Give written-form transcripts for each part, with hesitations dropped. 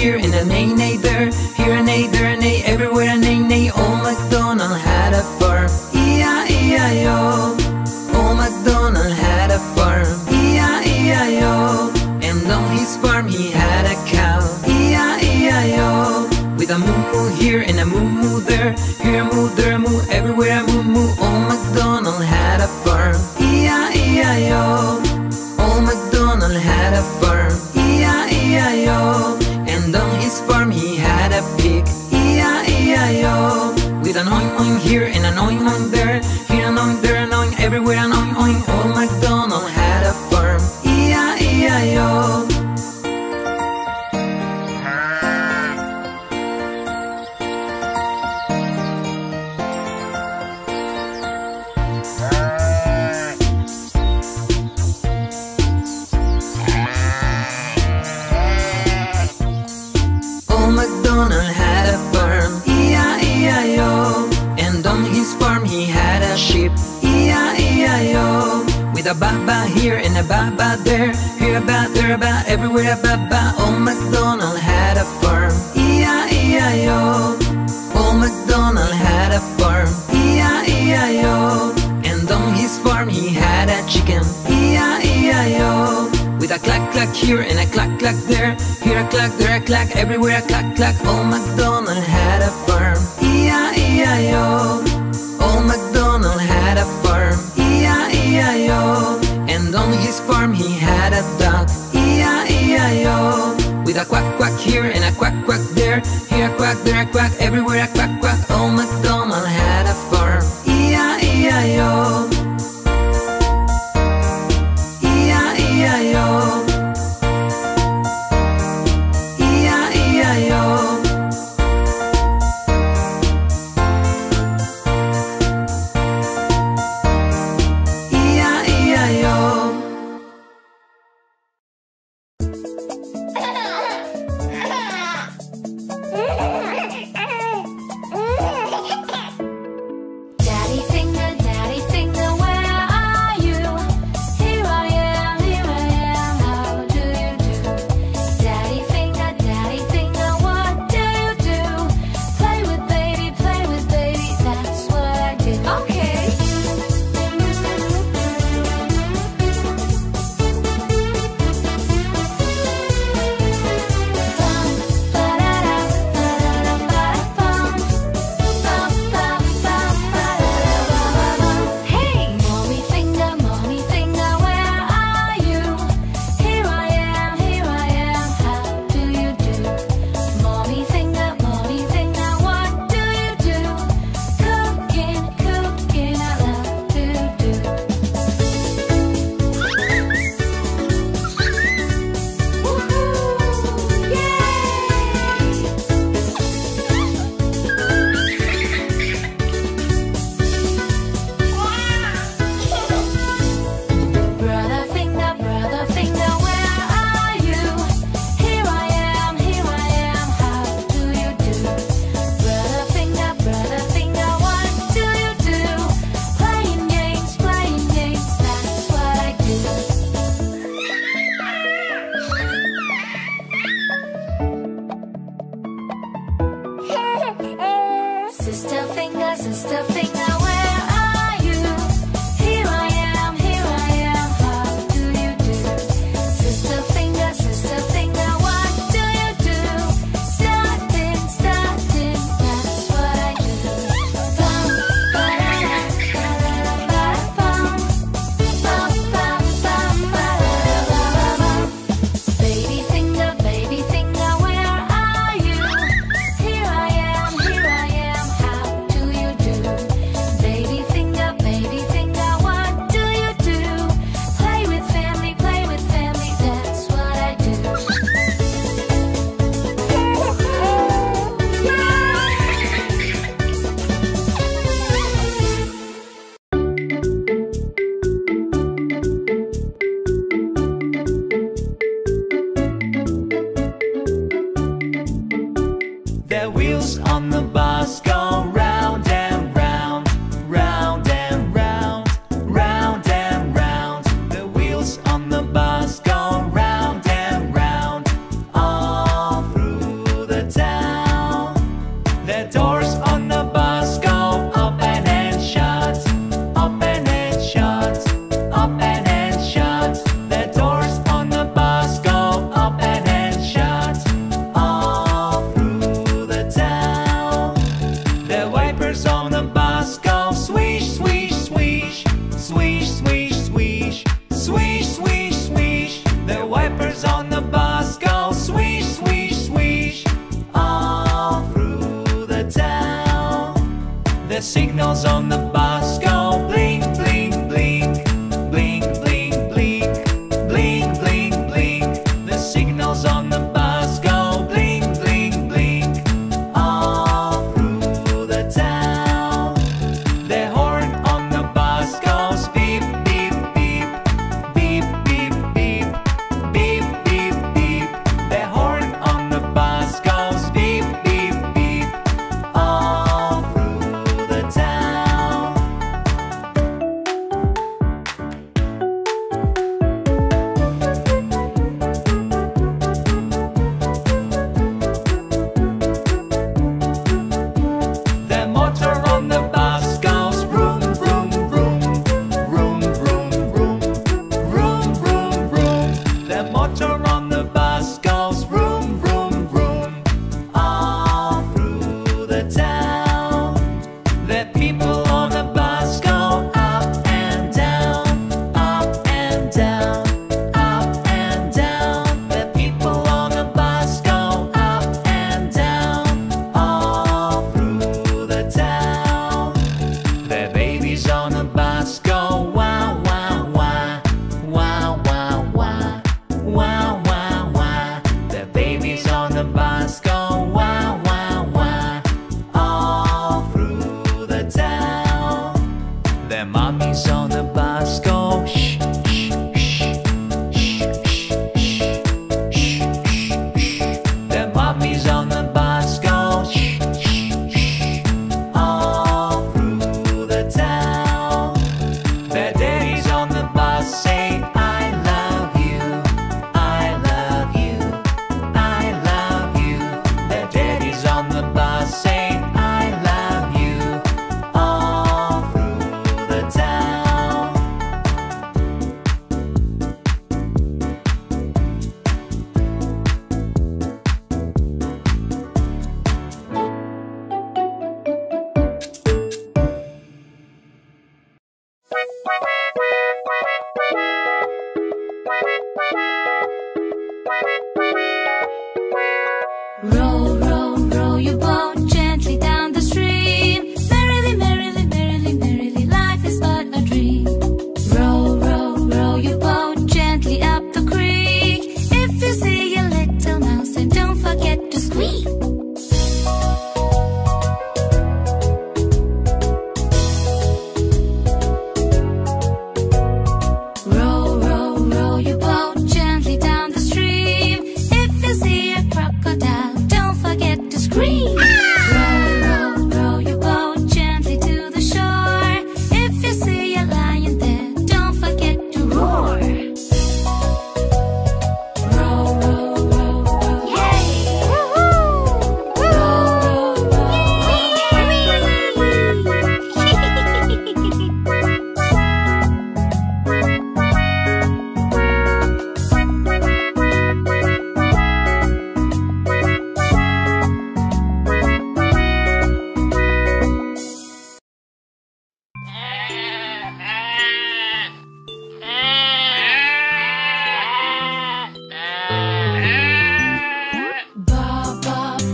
here and a nay nay there, here a nay there a nay, everywhere a nay nay. Old MacDonald had a farm, E-I-E-I-O. Old MacDonald had a farm, E-I-E-I-O. And on his farm he had a cow, E-I-E-I-O. With a moo-moo here and a moo-moo there, here a moo, there a moo, everywhere a moo-moo. Old MacDonald had a farm, E-I-E-I-O. Old MacDonald had a farm, E-I-E-I-O. And on his farm he had a pig, E-I-E-I-O. With an oing-oing here and an oing-oing there, here an oing, there an oing, everywhere an oing-oing. Old MacDonald had a farm, E-I-E-I-O. A ba-ba here and a ba-ba there, here a ba, there a ba, everywhere a ba-ba. Old MacDonald had a farm, E-I-E-I-O. Old MacDonald had a farm, E-I-E-I-O. And on his farm he had a chicken, E-I-E-I-O. With a clack-clack here and a clack-clack there, here a clack, there a clack, everywhere a clack-clack. Old MacDonald had a farm, E-I-E-I-O. Old MacDonald had a farm, E-I-E-I-O. And on his farm he had a dog, E-I-E-I-O. With a quack quack here and a quack quack there, here a quack, there a quack, everywhere a quack quack. Old MacDonald had a farm, E-I-E-I-O. E-I-E-I-O. The wheels on the bus go round and round, round and round, all through doors on the bus go open and shut, open and shut, open and shut. The doors on the bus go open and shut all through the town. The wipers on the bus go swish, swish, swish, swish, swish, swish, swish, swish, swish. The wipers on the bus go swish, swish, swish all through the town. The signals on the bus go blink, blink, blink, blink, blink, blink, blink, blink, blink. The signals on the bus go blink, blink, blink all through the town. The horn on the bus goes beep, beep, beep, beep, beep, beep, beep, beep, beep. The horn on the bus goes beep, beep, beep all through the town. The motor on the bus goes vroom, vroom, vroom, vroom, vroom, vroom, vroom, vroom, vroom. The motor on the bus goes vroom, vroom, vroom all through the town. The people on the bus go up and down, up and down, up and down. The people on the bus go up and down all through the town. The babies on the bus go wow, wow, wow, wow, wow, wow, wow, wow, wow. The babies on the bus go wow, wow, wow all through the town. The mummies on the bus go shh, shh, shh, shh, shh, shh, shh, shh, shh. The mummies on the bus go shh, shh, shh all through the town. The daddies on the bus say I love you, I love you, I love you. The daddies on the bus say I love you all through the town. Row, row, row your boat gently down the stream. Merrily, merrily, merrily, merrily, life is but a dream. Row, row, row your boat gently up the creek. If you see a little mouse, then don't forget to squeak. Row, row, row your boat gently down the stream. If you see a crocodile, don't forget to scream. Row, row, row your boat gently to the shore. If you see a lion there, don't forget to roar. Row, row, row, row. Row, row, row, Baba,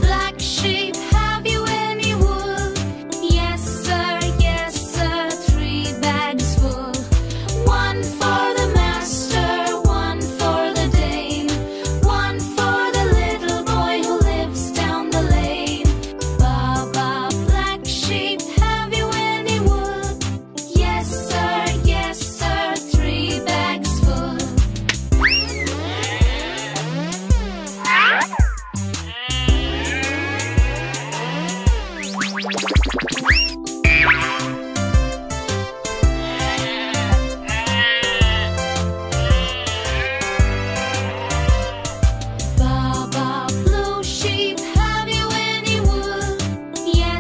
black sheep, have you any wool? Yes, sir, 3 bags full. 1 for the master, 1 for the dame, 1 for the little boy who lives down the lane. Baba, black sheep, have you any wool? Yes, sir, 3 bags full. Baba, blue sheep, have you any wool? Yes.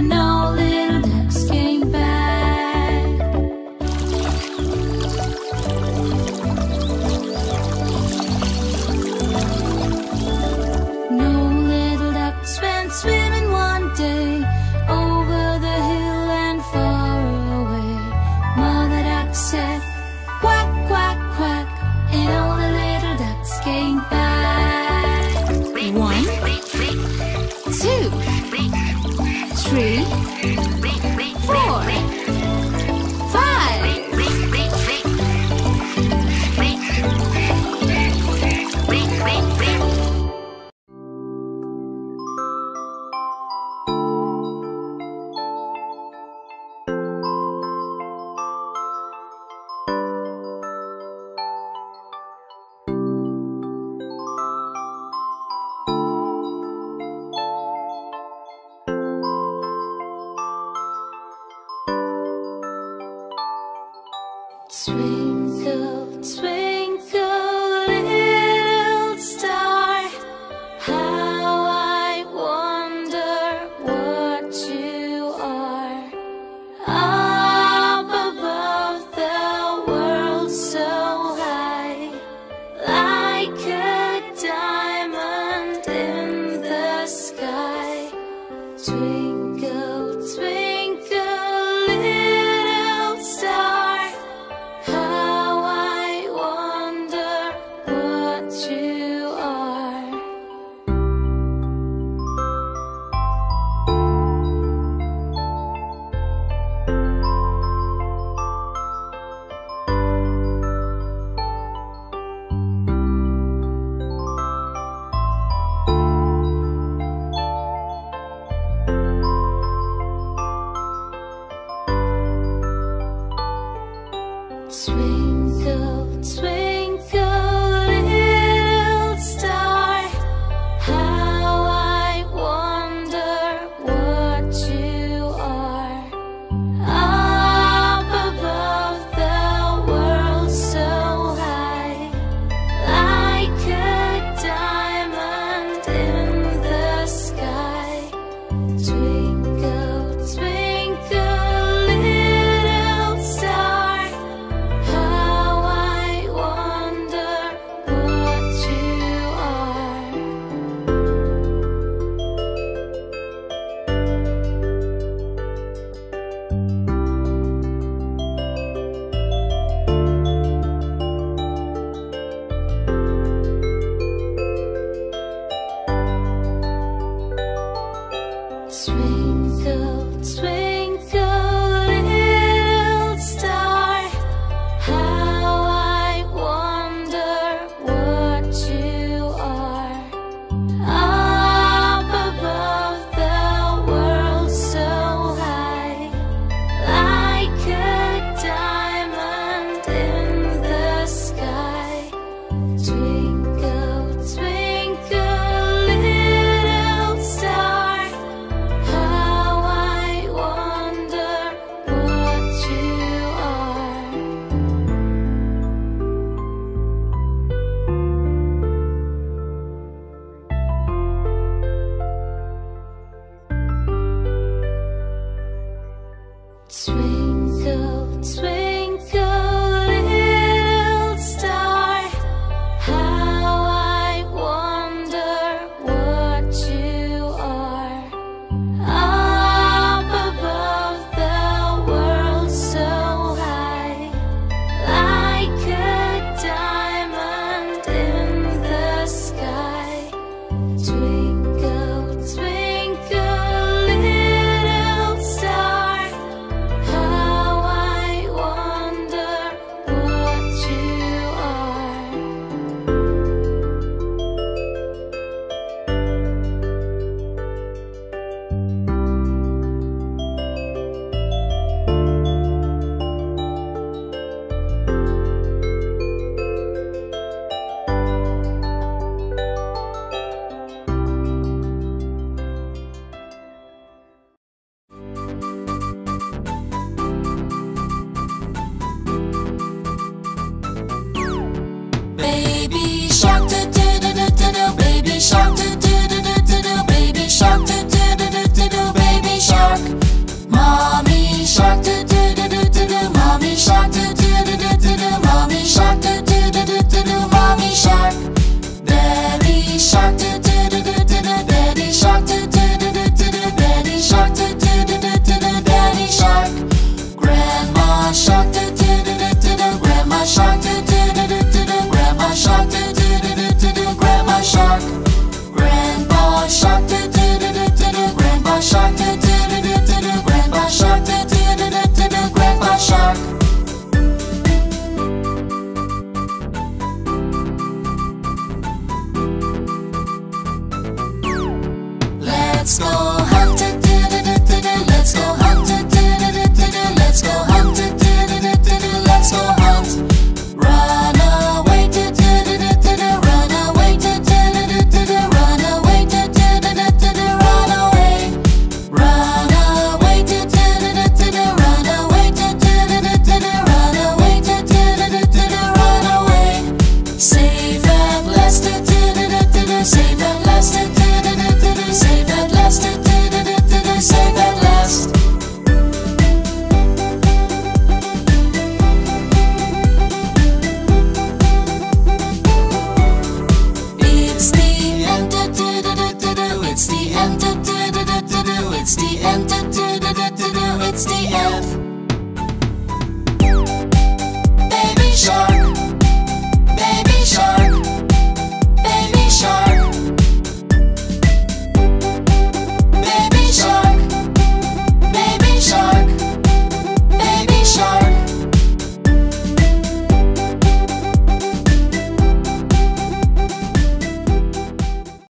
But no little ducks came back. No little ducks went swimming one day, over the hill and far away. Mother duck said quack, quack, quack, and all the little ducks came back. 1, 2, 3, 4, 5. Twinkle, twinkle, little star, how I wonder what you are. Up above the world so high, like a diamond in the sky. Twinkle, twinkle. Twinkle, twinkle, little star, how I wonder what you are. Up above the world so high, like a diamond in the sky. Twinkle, twinkle. Twinkle, twinkle, little star, how I wonder what you are. Up above the world so high, like a diamond in the sky. Twinkle, twinkle. Sweet.